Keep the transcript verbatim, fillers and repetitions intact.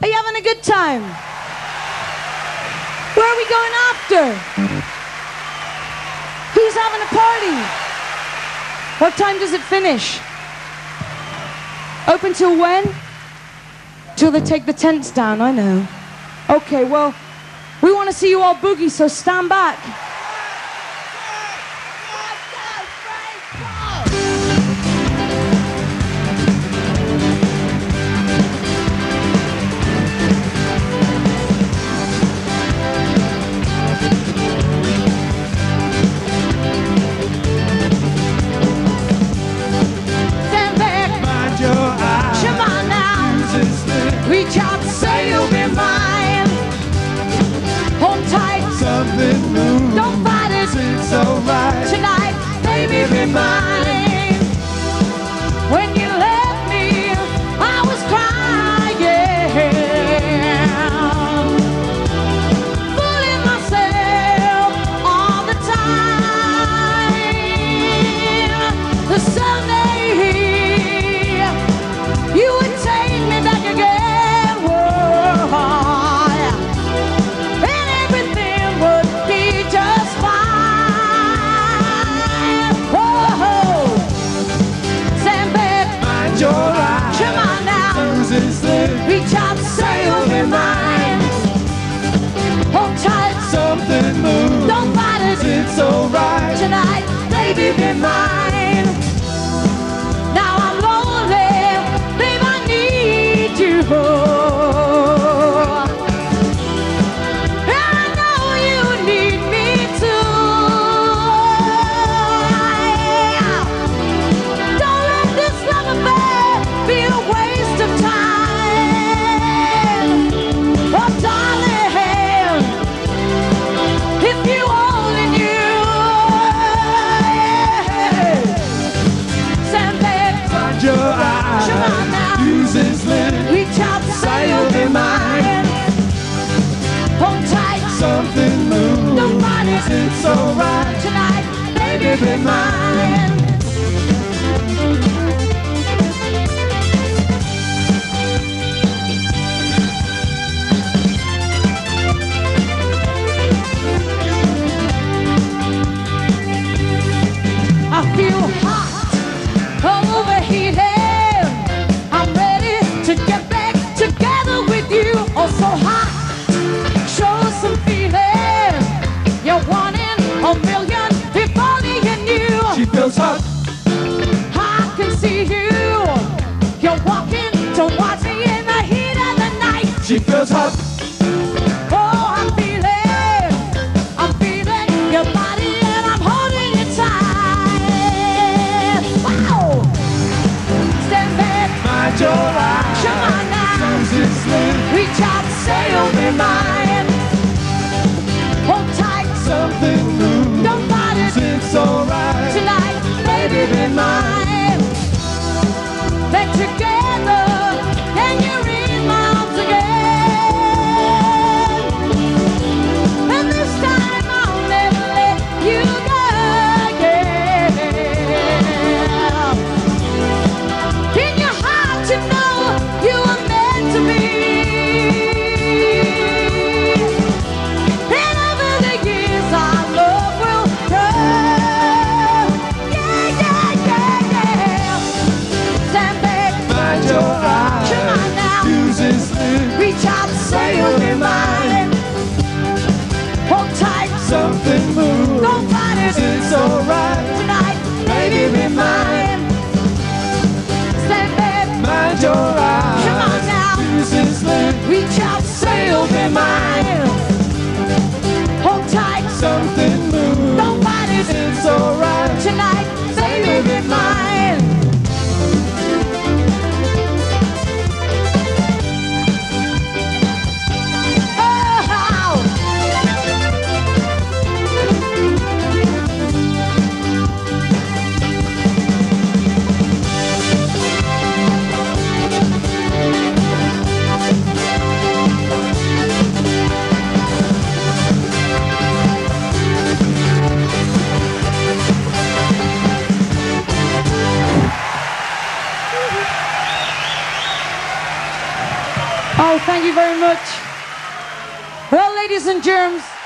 Are you having a good time? Where are we going after? Who's having a party? What time does it finish? Open till when? Till they take the tents down, I know. Okay, well, we want to see you all boogie, so stand back. Reach out, say you'll be mine. Hold tight, something new. Don't fight it, it's alright. Tonight, baby, be mine. When you left me, I was crying, fooling myself all the time. The someday you would take me back again. Reach out, say you'll be mine. Hold tight, something moves. Don't fight it, it's alright. Tonight, baby, be mine. Now I'm lonely, babe, I need you. And I know you need me too. Don't let this love affair be a waste of time. Reach out, say you'll be mine. Hold tight, something moves. Don't mind it, it's alright. Tonight, baby, be mine. I feel hot, overheated. So hot, show some feeling. You're wanting a million, if only you knew. She feels hot. Oh, thank you very much. Well, ladies and germs,